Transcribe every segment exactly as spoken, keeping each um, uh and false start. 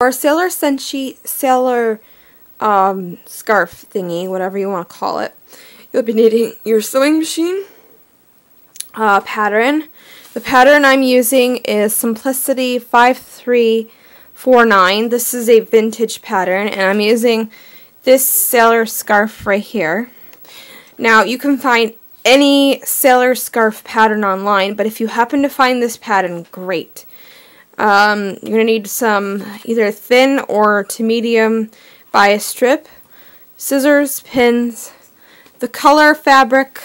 Or Sailor Senshi, Sailor um, Scarf thingy, whatever you want to call it. You'll be needing your sewing machine, uh, pattern. The pattern I'm using is Simplicity five three four nine. This is a vintage pattern, and I'm using this sailor scarf right here. Now, you can find any sailor scarf pattern online, but if you happen to find this pattern, great. Um, you're going to need some either thin or to medium bias strip, scissors, pins, the color fabric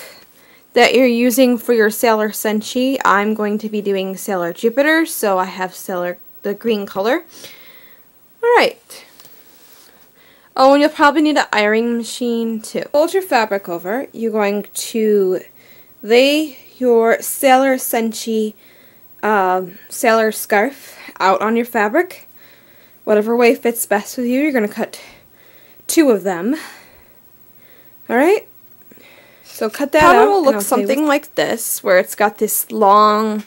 that you're using for your Sailor Senshi. I'm going to be doing Sailor Jupiter, so I have Sailor the green color. Alright. Oh, and you'll probably need an ironing machine too. Fold your fabric over. You're going to lay your Sailor Senshi Um, sailor scarf out on your fabric, whatever way fits best with you. You're going to cut two of them. Alright, so cut that out. It will look something like this, where it's got this long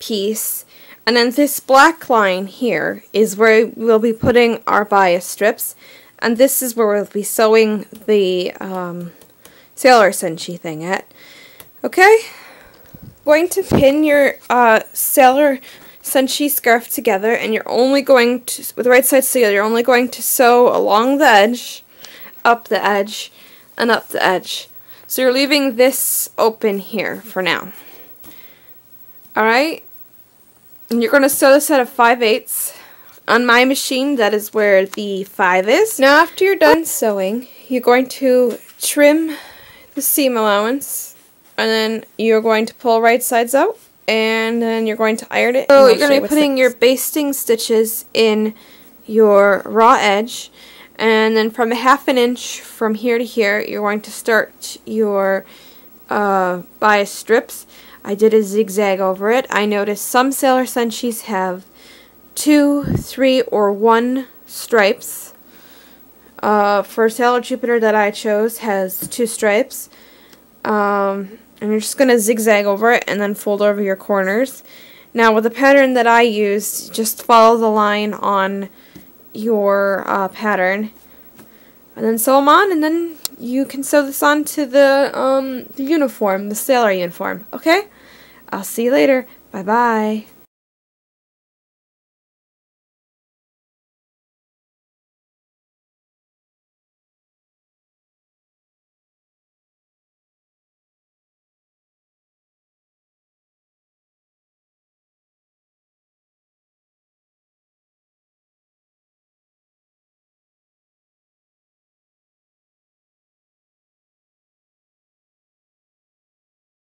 piece, and then this black line here is where we'll be putting our bias strips, and this is where we'll be sewing the um, Sailor Senshi thing at. Okay? Going to pin your uh, Sailor Senshi scarf together, and you're only going to, with the right sides together, you're only going to sew along the edge, up the edge, and up the edge. So you're leaving this open here for now. Alright? And you're going to sew this out of five eighths. On my machine, that is where the five is. Now after you're done sewing, you're going to trim the seam allowance, and then you're going to pull right sides out, and then you're going to iron it. So you're going to be putting your basting stitches in your raw edge, and then from a half an inch from here to here, you're going to start your uh, bias strips. I did a zigzag over it. I noticed some Sailor Senshis have two, three, or one stripes. Uh, for Sailor Jupiter that I chose has two stripes. Um, And you're just going to zigzag over it and then fold over your corners. Now with the pattern that I used, just follow the line on your uh, pattern. And then sew them on, and then you can sew this on to the, um, the uniform, the sailor uniform. Okay? I'll see you later. Bye-bye.